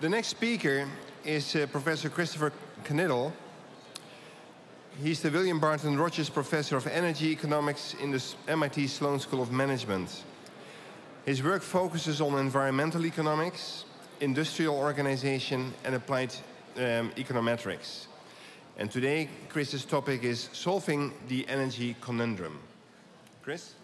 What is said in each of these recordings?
The next speaker is Professor Christopher Knittel. He's the William Barton Rogers Professor of Energy Economics in the MIT Sloan School of Management. His work focuses on environmental economics, industrial organization, and applied econometrics. And today, Chris's topic is solving the energy conundrum. Chris?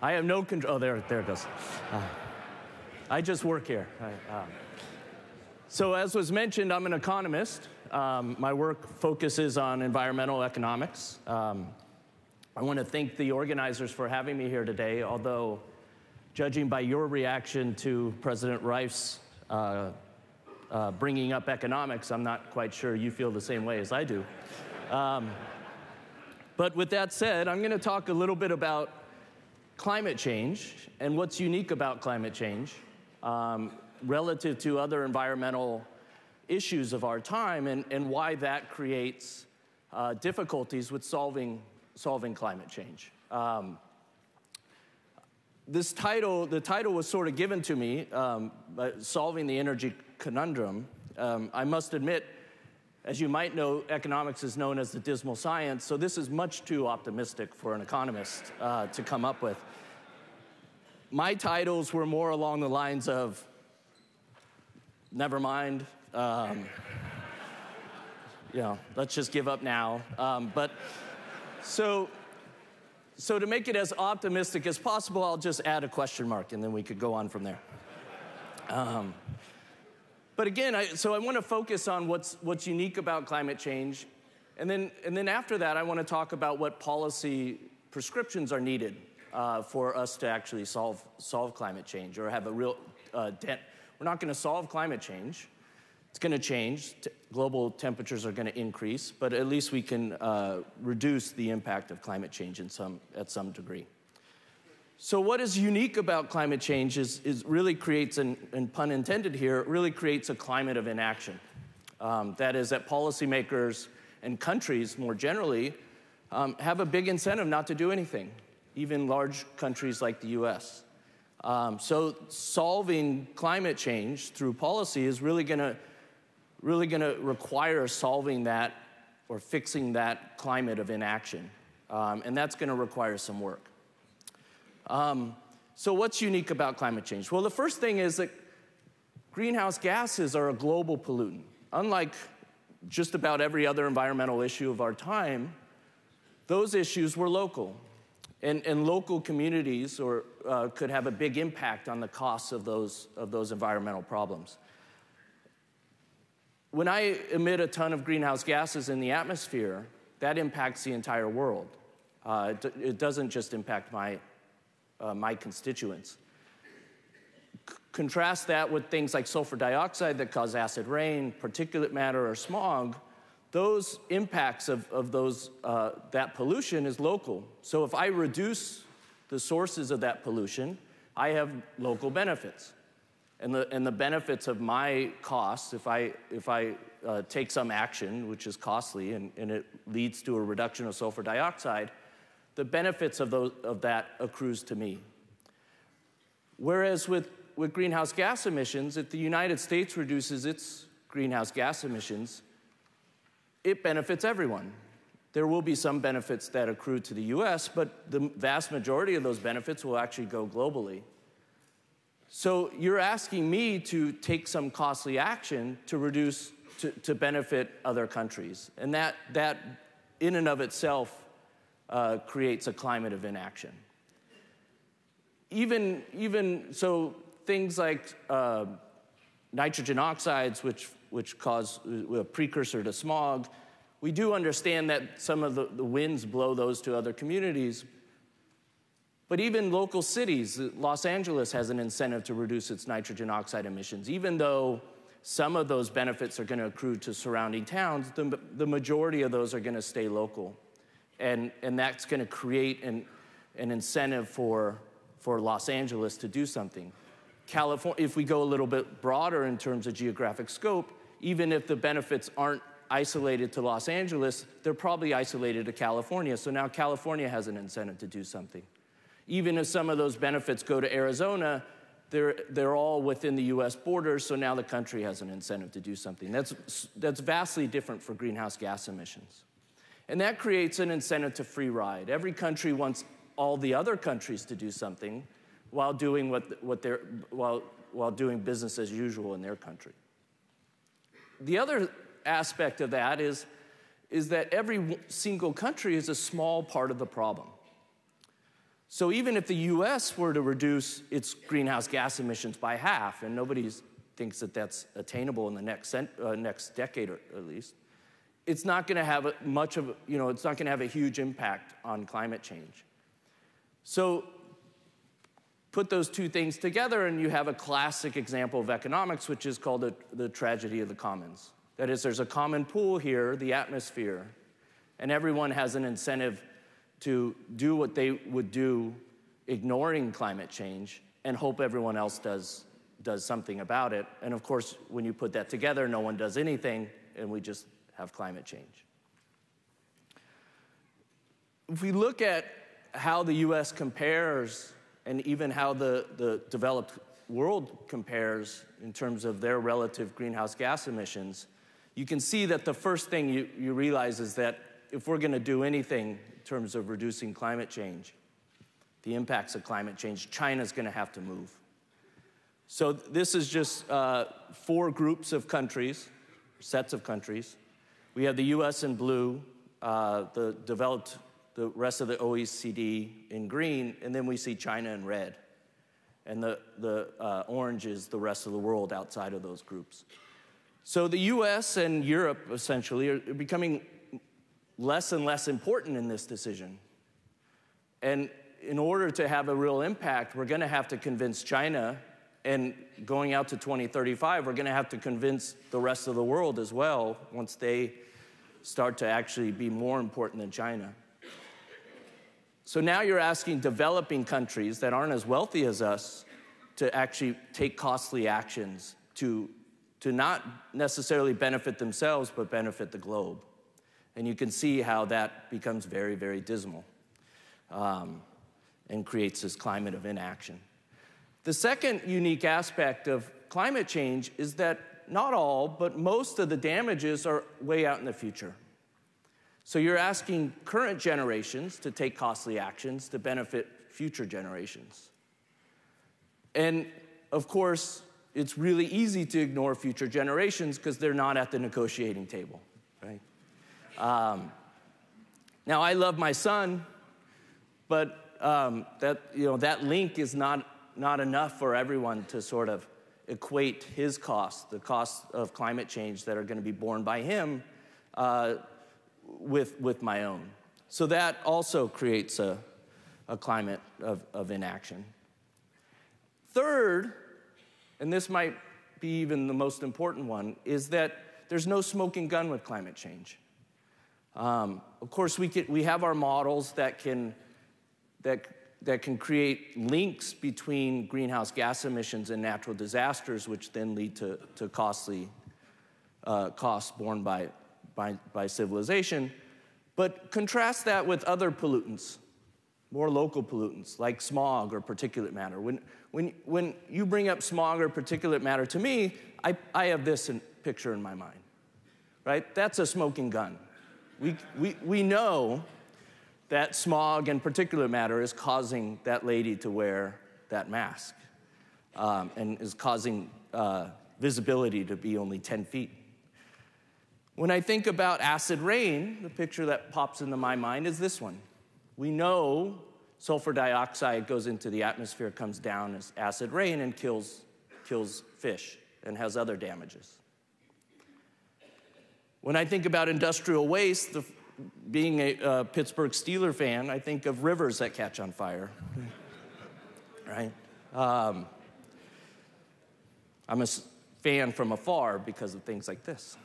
I have no control. Oh, there it goes. I just work here. So as was mentioned, I'm an economist. My work focuses on environmental economics. I want to thank the organizers for having me here today, although judging by your reaction to President Reif's bringing up economics, I'm not quite sure you feel the same way as I do. But with that said, I'm going to talk a little bit about climate change and what's unique about climate change relative to other environmental issues of our time and why that creates difficulties with solving climate change. This title, the title was sort of given to me, Solving the Energy Conundrum. I must admit, as you might know, economics is known as the dismal science, so this is much too optimistic for an economist to come up with. My titles were more along the lines of, never mind, you know, let's just give up now. So to make it as optimistic as possible, I'll just add a question mark, and then we could go on from there. But again, so I want to focus on what's unique about climate change. And then after that, I want to talk about what policy prescriptions are needed for us to actually solve climate change or have a real dent. We're not going to solve climate change. It's going to change. Global temperatures are going to increase. But at least we can reduce the impact of climate change at some degree. So what is unique about climate change is really creates, and pun intended here, really creates a climate of inaction. That is that policymakers and countries more generally have a big incentive not to do anything, even large countries like the US. So solving climate change through policy is really gonna require solving that or fixing that climate of inaction. And that's gonna require some work. So what's unique about climate change? Well, the first thing is that greenhouse gases are a global pollutant. Unlike just about every other environmental issue of our time, those issues were local. And local communities could have a big impact on the costs of those environmental problems. When I emit a ton of greenhouse gases in the atmosphere, that impacts the entire world. It doesn't just impact my constituents. Contrast that with things like sulfur dioxide that cause acid rain, particulate matter, or smog. Those impacts of that pollution is local. So if I reduce the sources of that pollution, I have local benefits. And the benefits of my costs, if I take some action, which is costly, and it leads to a reduction of sulfur dioxide, the benefits of that accrues to me. Whereas with greenhouse gas emissions, if the United States reduces its greenhouse gas emissions, it benefits everyone. There will be some benefits that accrue to the US, but the vast majority of those benefits will actually go globally. So you're asking me to take some costly action to reduce, to benefit other countries. And that in and of itself creates a climate of inaction. Even so, things like nitrogen oxides, which cause a precursor to smog, we do understand that some of the winds blow those to other communities. But even local cities, Los Angeles has an incentive to reduce its nitrogen oxide emissions. Even though some of those benefits are going to accrue to surrounding towns, the majority of those are going to stay local. And that's going to create an incentive for Los Angeles to do something. California, if we go a little bit broader in terms of geographic scope, even if the benefits aren't isolated to Los Angeles, they're probably isolated to California. So now California has an incentive to do something. Even if some of those benefits go to Arizona, they're all within the US borders, so now the country has an incentive to do something. That's vastly different for greenhouse gas emissions. And that creates an incentive to free ride. Every country wants all the other countries to do something while doing while doing business as usual in their country. The other aspect of that is that every single country is a small part of the problem. So even if the US were to reduce its greenhouse gas emissions by half, and nobody thinks that that's attainable in the next decade or at least, it's not going to have it's not going to have a huge impact on climate change. So put those two things together and you have a classic example of economics, which is called the tragedy of the commons. That is, there's a common pool here, the atmosphere, and everyone has an incentive to do what they would do ignoring climate change and hope everyone else does something about it. And of course, when you put that together, no one does anything and we just have climate change. If we look at how the US compares and even how the developed world compares in terms of their relative greenhouse gas emissions, you can see that the first thing you realize is that if we're going to do anything in terms of reducing climate change, the impacts of climate change, China's going to have to move. So this is just four groups of countries, sets of countries. We have the US in blue, the rest of the OECD in green, and then we see China in red. And the orange is the rest of the world outside of those groups. So the US and Europe, essentially, are becoming less and less important in this decision. And in order to have a real impact, we're going to have to convince China, and going out to 2035, we're going to have to convince the rest of the world as well once they start to actually be more important than China. So now you're asking developing countries that aren't as wealthy as us to actually take costly actions to not necessarily benefit themselves, but benefit the globe. And you can see how that becomes very, very dismal and creates this climate of inaction. The second unique aspect of climate change is that not all, but most of the damages are way out in the future. So you're asking current generations to take costly actions to benefit future generations. And of course, it's really easy to ignore future generations because they're not at the negotiating table, right? Now I love my son, but that link is not enough for everyone to sort of equate his cost, the cost of climate change that are going to be borne by him, with my own. So that also creates a climate of inaction. Third, and this might be even the most important one, is that there's no smoking gun with climate change. Of course, we have our models that can create links between greenhouse gas emissions and natural disasters, which then lead to costly costs borne by civilization. But contrast that with other pollutants, more local pollutants, like smog or particulate matter. When you bring up smog or particulate matter to me, I have this picture in my mind, right? That's a smoking gun. We know that smog and particulate matter is causing that lady to wear that mask and is causing visibility to be only 10 feet. When I think about acid rain, the picture that pops into my mind is this one. We know sulfur dioxide goes into the atmosphere, comes down as acid rain, and kills fish and has other damages. When I think about industrial waste, being a Pittsburgh Steelers fan, I think of rivers that catch on fire, right? I'm a fan from afar because of things like this.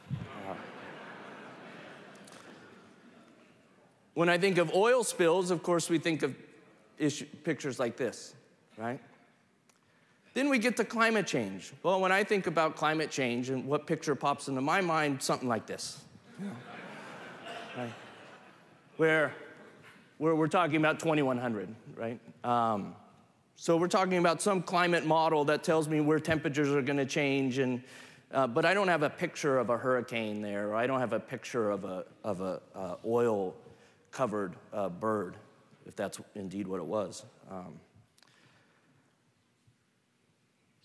When I think of oil spills, of course, we think of pictures like this, right? Then we get to climate change. Well, when I think about climate change and what picture pops into my mind, something like this. Yeah. Right. Where we're talking about 2100, right? So we're talking about some climate model that tells me where temperatures are going to change, and but I don't have a picture of a hurricane there, or I don't have a picture of a oil-covered bird, if that's indeed what it was.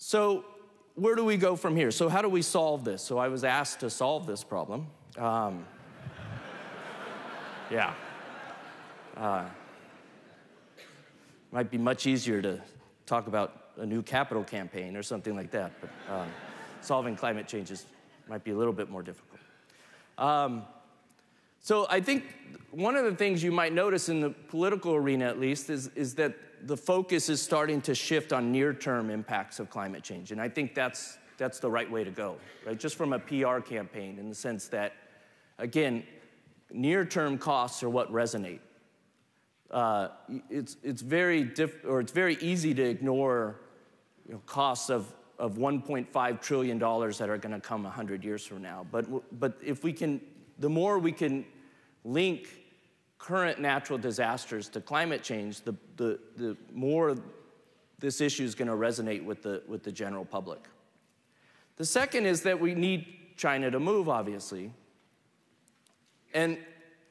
So where do we go from here? So how do we solve this? So I was asked to solve this problem. Yeah. Might be much easier to talk about a new capital campaign or something like that, but solving climate changes might be a little bit more difficult. So I think one of the things you might notice in the political arena, at least, is that the focus is starting to shift on near-term impacts of climate change, and I think that's the right way to go, right? Just from a PR campaign, in the sense that, again, near-term costs are what resonate. It's very easy to ignore, you know, costs of $1.5 trillion that are going to come 100 years from now. But if we can, the more we can link current natural disasters to climate change, the more this issue is going to resonate with the general public. The second is that we need China to move, obviously. And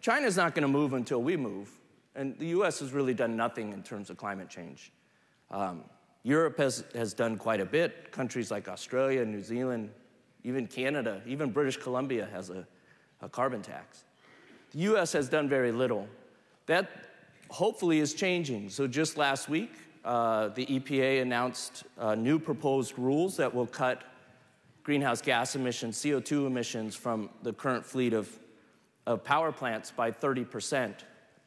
China's not going to move until we move. And the US has really done nothing in terms of climate change. Europe has done quite a bit. Countries like Australia, New Zealand, even Canada, even British Columbia has a carbon tax. The US has done very little. That hopefully is changing. So just last week, the EPA announced new proposed rules that will cut greenhouse gas emissions, CO2 emissions from the current fleet of power plants by 30%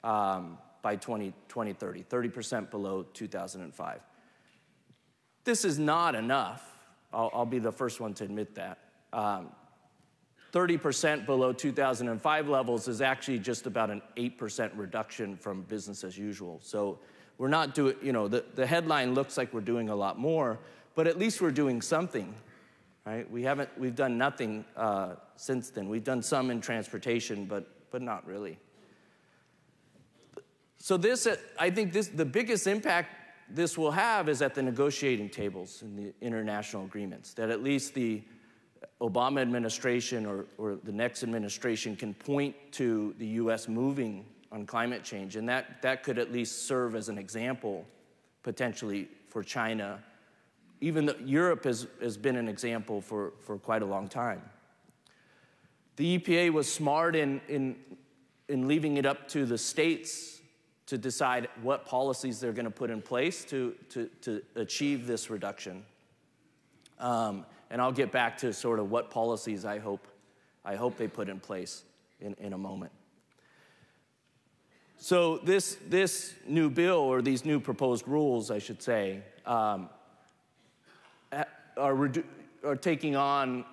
by 2030, 30% below 2005. This is not enough. I'll be the first one to admit that. 30% below 2005 levels is actually just about an 8% reduction from business as usual. So we're not doing, you know, the headline looks like we're doing a lot more, but at least we're doing something, right? We've done nothing since then. We've done some in transportation, but not really. So this, I think the biggest impact this will have is at the negotiating tables in the international agreements, that at least the Obama administration or the next administration can point to the US moving on climate change, and that could at least serve as an example, potentially, for China, even though Europe has been an example for quite a long time. The EPA was smart in leaving it up to the states to decide what policies they're going to put in place to achieve this reduction. And I'll get back to sort of what policies I hope they put in place in a moment. So this new bill, or these new proposed rules, I should say, are taking on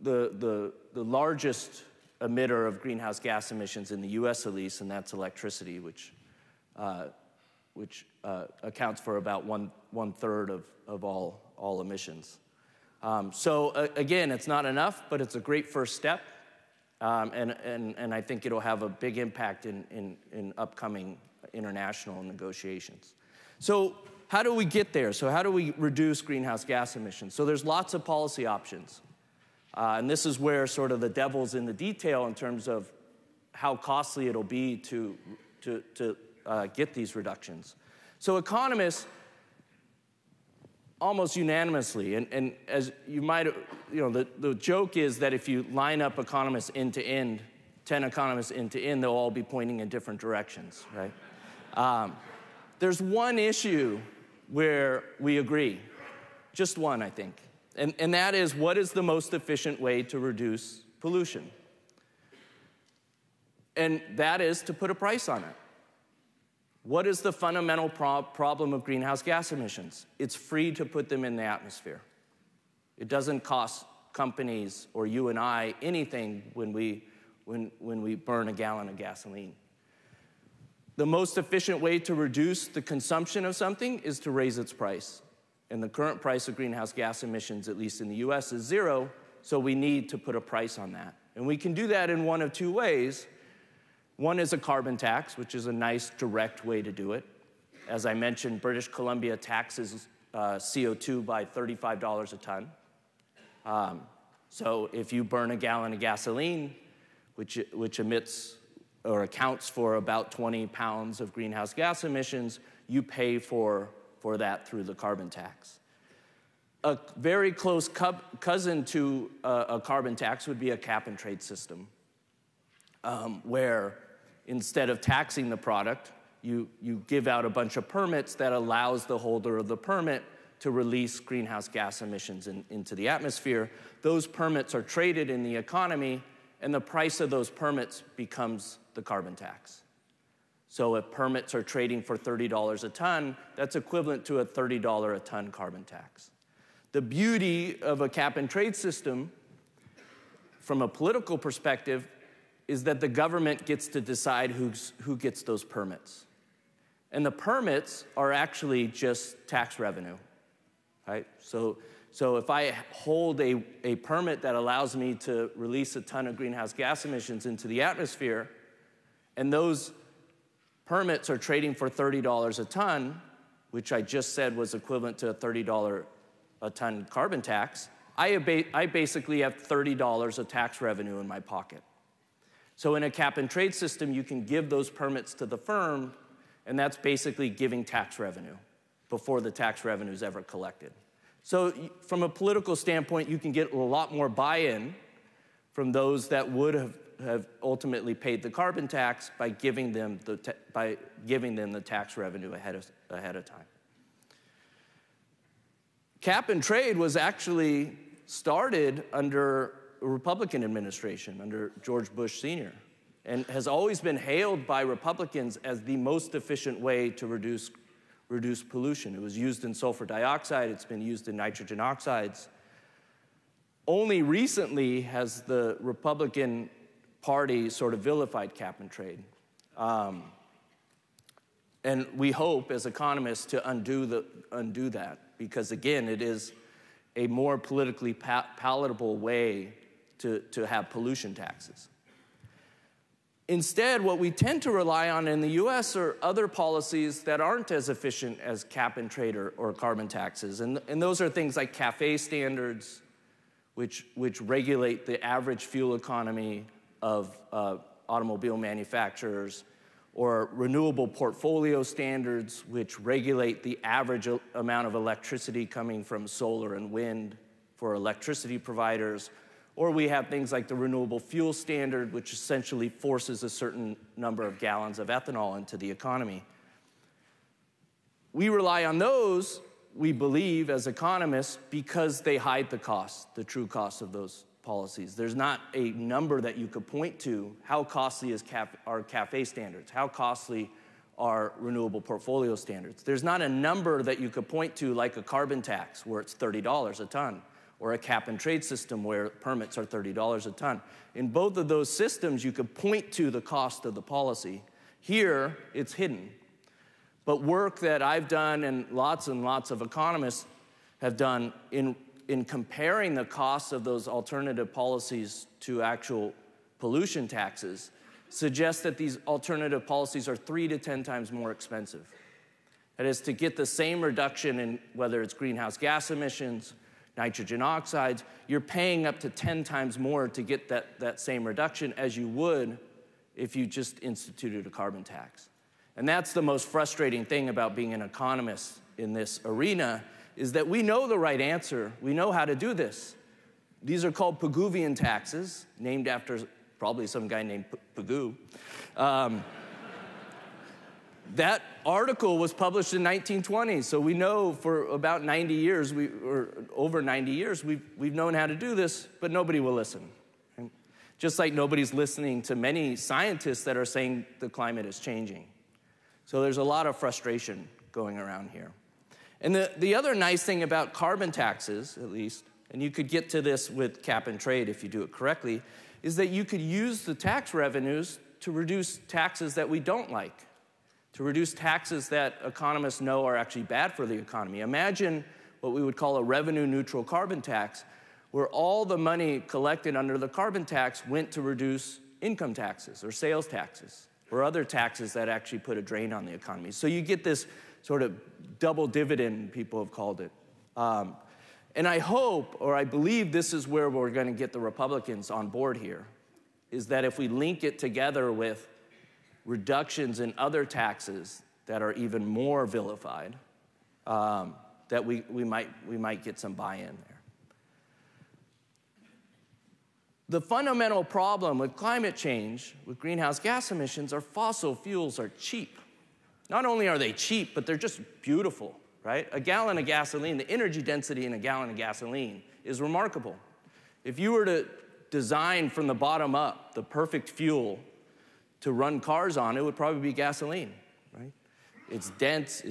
the largest emitter of greenhouse gas emissions in the US, at least, and that's electricity, which accounts for about one-third of all emissions. So again, it's not enough, but it's a great first step, and I think it'll have a big impact in upcoming international negotiations. So how do we get there? So how do we reduce greenhouse gas emissions? So there's lots of policy options, and this is where sort of the devil's in the detail in terms of how costly it'll be to get these reductions. So economists, almost unanimously, and as you might, you know, the joke is that if you line up economists end to end, 10 economists end to end, they'll all be pointing in different directions, right? There's one issue where we agree, just one, I think, and that is, what is the most efficient way to reduce pollution? And that is to put a price on it. What is the fundamental problem of greenhouse gas emissions? It's free to put them in the atmosphere. It doesn't cost companies or you and I anything when we burn a gallon of gasoline. The most efficient way to reduce the consumption of something is to raise its price. and the current price of greenhouse gas emissions, at least in the US, is zero, so we need to put a price on that. And we can do that in one of two ways. One is a carbon tax, which is a nice direct way to do it. As I mentioned, British Columbia taxes CO2 by $35 a ton. So if you burn a gallon of gasoline, which emits or accounts for about 20 pounds of greenhouse gas emissions, you pay for that through the carbon tax. A very close cousin to a carbon tax would be a cap and trade system, where instead of taxing the product, you give out a bunch of permits that allows the holder of the permit to release greenhouse gas emissions into the atmosphere. Those permits are traded in the economy, and the price of those permits becomes the carbon tax. So if permits are trading for $30 a ton, that's equivalent to a $30 a ton carbon tax. The beauty of a cap and trade system from a political perspective is that the government gets to decide who gets those permits. And the permits are actually just tax revenue, right? So if I hold a permit that allows me to release a ton of greenhouse gas emissions into the atmosphere, and those permits are trading for $30 a ton, which I just said was equivalent to a $30 a ton carbon tax, I basically have $30 of tax revenue in my pocket. So in a cap and trade system, you can give those permits to the firm, and that's basically giving tax revenue before the tax revenue is ever collected. So from a political standpoint, you can get a lot more buy-in from those that would have ultimately paid the carbon tax by giving them the tax revenue ahead of time. Cap and trade was actually started under a Republican administration, under George Bush Sr., and has always been hailed by Republicans as the most efficient way to reduce pollution. It was used in sulfur dioxide. It's been used in nitrogen oxides. Only recently has the Republican Party sort of vilified cap and trade. And we hope, as economists, to undo that, because, again, it is a more politically palatable way to have pollution taxes. Instead, what we tend to rely on in the US are other policies that aren't as efficient as cap and trade or carbon taxes. And those are things like CAFE standards, which regulate the average fuel economy of automobile manufacturers, or renewable portfolio standards, which regulate the average amount of electricity coming from solar and wind for electricity providers. Or we have things like the renewable fuel standard, which essentially forces a certain number of gallons of ethanol into the economy. We rely on those, we believe, as economists, because they hide the cost, the true cost of those policies. There's not a number that you could point to. How costly are CAFE standards? How costly are renewable portfolio standards? There's not a number that you could point to, like a carbon tax, where it's $30 a ton, or a cap and trade system where permits are $30 a ton. In both of those systems, you could point to the cost of the policy. Here, it's hidden. But work that I've done and lots of economists have done in comparing the costs of those alternative policies to actual pollution taxes suggests that these alternative policies are 3 to 10 times more expensive. That is, to get the same reduction in whether it's greenhouse gas emissions, nitrogen oxides, you're paying up to 10 times more to get that same reduction as you would if you just instituted a carbon tax. And that's the most frustrating thing about being an economist in this arena, is that we know the right answer. We know how to do this. These are called Pigouvian taxes, named after probably some guy named Pigou. That article was published in 1920, so we know for about 90 years, or over 90 years, we've known how to do this, but nobody will listen. Right? Just like nobody's listening to many scientists that are saying the climate is changing. So there's a lot of frustration going around here. And the other nice thing about carbon taxes, at least, and you could get to this with cap and trade if you do it correctly, is that you could use the tax revenues to reduce taxes that we don't like, to reduce taxes that economists know are actually bad for the economy. Imagine what we would call a revenue-neutral carbon tax, where all the money collected under the carbon tax went to reduce income taxes or sales taxes or other taxes that actually put a drain on the economy. So you get this sort of double dividend, people have called it. And I hope, or I believe this is where we're going to get the Republicans on board here, is that if we link it together with reductions in other taxes that are even more vilified, that we might get some buy-in there. The fundamental problem with climate change, with greenhouse gas emissions, are fossil fuels are cheap. Not only are they cheap, but they're just beautiful, right? A gallon of gasoline, the energy density in a gallon of gasoline is remarkable. If you were to design from the bottom up the perfect fuel to run cars on, it would probably be gasoline, right? It's dense,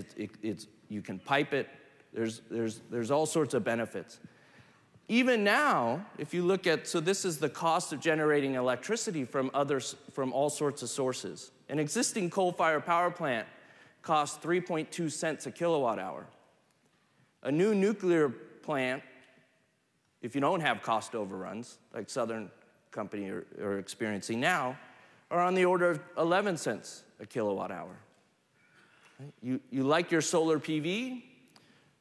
you can pipe it, there's all sorts of benefits. Even now, if you look at, so this is the cost of generating electricity from all sorts of sources. An existing coal-fired power plant costs 3.2 cents a kilowatt hour. A new nuclear plant, if you don't have cost overruns, like Southern Company are experiencing now, are on the order of 11 cents a kilowatt hour. You like your solar PV?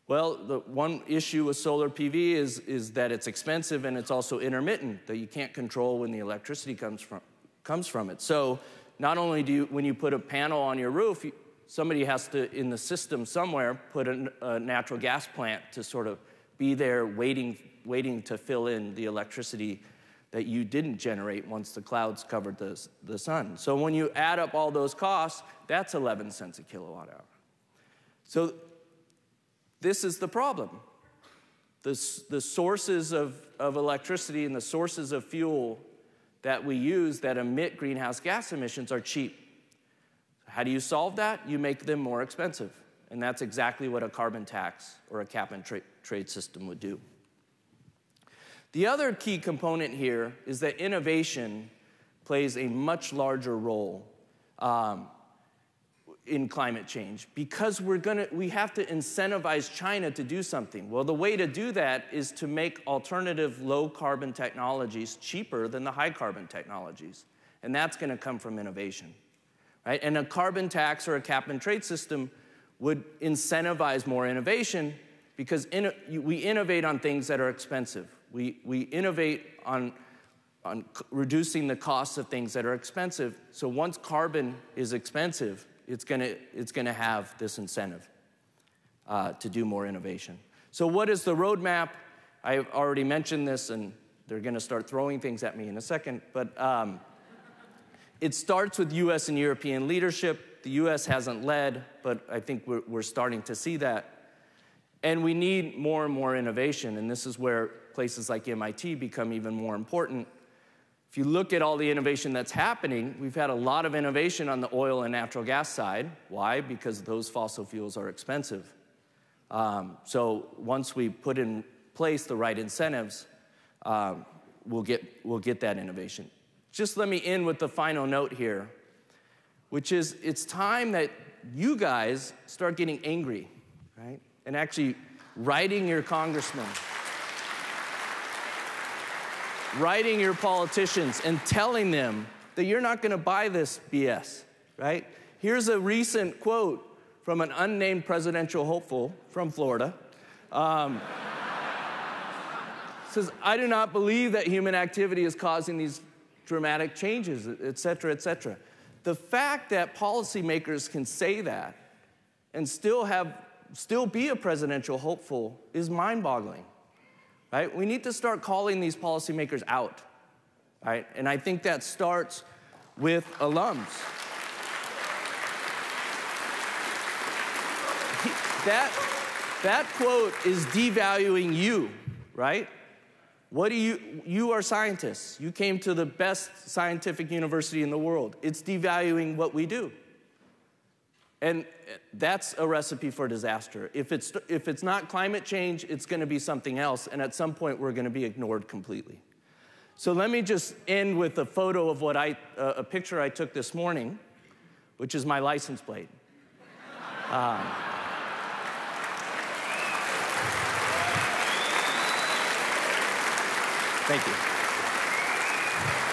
Well, the one issue with solar PV is that it's expensive and it's also intermittent, that you can't control when the electricity comes from it. So not only when you put a panel on your roof, somebody has to, in the system somewhere, put a natural gas plant to sort of be there waiting to fill in the electricity that you didn't generate once the clouds covered the sun. So when you add up all those costs, that's 11 cents a kilowatt hour. So this is the problem. The sources of electricity and the sources of fuel that we use that emit greenhouse gas emissions are cheap. How do you solve that? You make them more expensive. And that's exactly what a carbon tax or a cap and trade system would do. The other key component here is that innovation plays a much larger role in climate change, because we have to incentivize China to do something. Well, the way to do that is to make alternative low-carbon technologies cheaper than the high-carbon technologies, and that's going to come from innovation, right? And a carbon tax or a cap-and-trade system would incentivize more innovation, because we innovate on things that are expensive. We innovate on reducing the costs of things that are expensive, so once carbon is expensive, it's going to have this incentive to do more innovation. So what is the roadmap? I've already mentioned this, and they're going to start throwing things at me in a second. But it starts with US and European leadership. The US hasn't led, but I think we're starting to see that. And we need more and more innovation, and this is where places like MIT become even more important. If you look at all the innovation that's happening, we've had a lot of innovation on the oil and natural gas side. Why? Because those fossil fuels are expensive. So once we put in place the right incentives, we'll get that innovation. Just let me end with the final note here, which is it's time that you guys start getting angry, right? And actually writing your congressman. Writing your politicians and telling them that you're not going to buy this BS, right? Here's a recent quote from an unnamed presidential hopeful from Florida. Says, I do not believe that human activity is causing these dramatic changes, et cetera, et cetera. The fact that policymakers can say that and still be a presidential hopeful is mind-boggling. Right? We need to start calling these policymakers out, right? And I think that starts with alums. That quote is devaluing you, right? You are scientists. You came to the best scientific university in the world. It's devaluing what we do. And that's a recipe for disaster. If it's not climate change, it's going to be something else, and at some point we're going to be ignored completely. So let me just end with a photo of a picture I took this morning, which is my license plate. Thank you.